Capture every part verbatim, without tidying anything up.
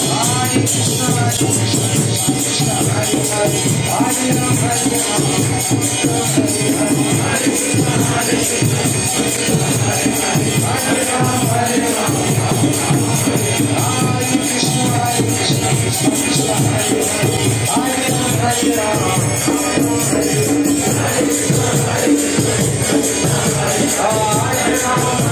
Hare Krishna, Hare Krishna, Hare Hare, Hare Ram, Hare Ram, Hare Krishna, Hare Krishna, Hare Hare, Hare Ram, Hare Ram, Hare Krishna, Hare Krishna, Krishna Krishna, Hare Hare, Hare Ram, Hare Ram, Hare Krishna, Hare Krishna, Hare Ram, Hare Ram,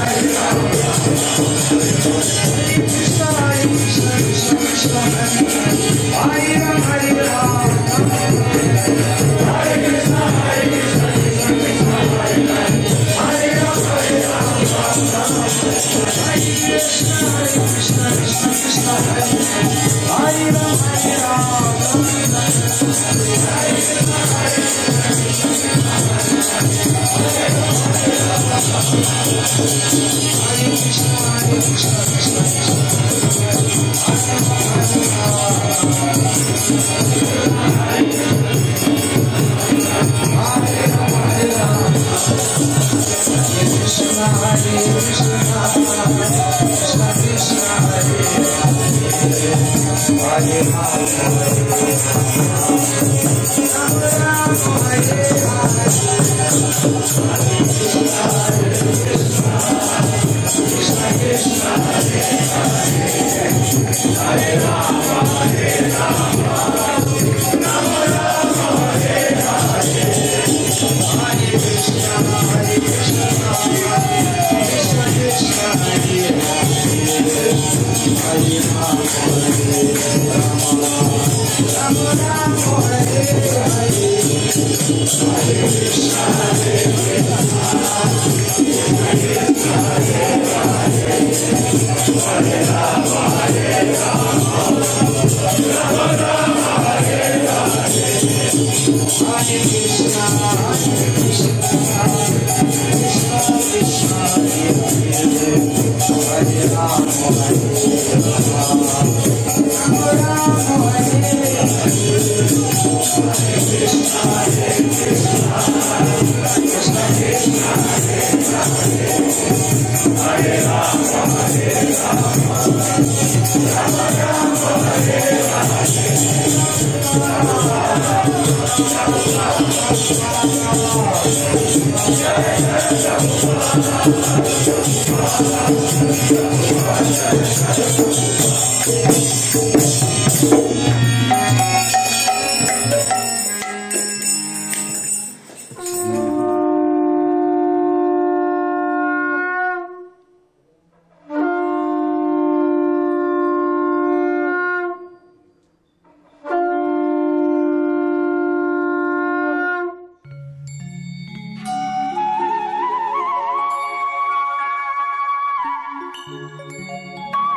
Thank you.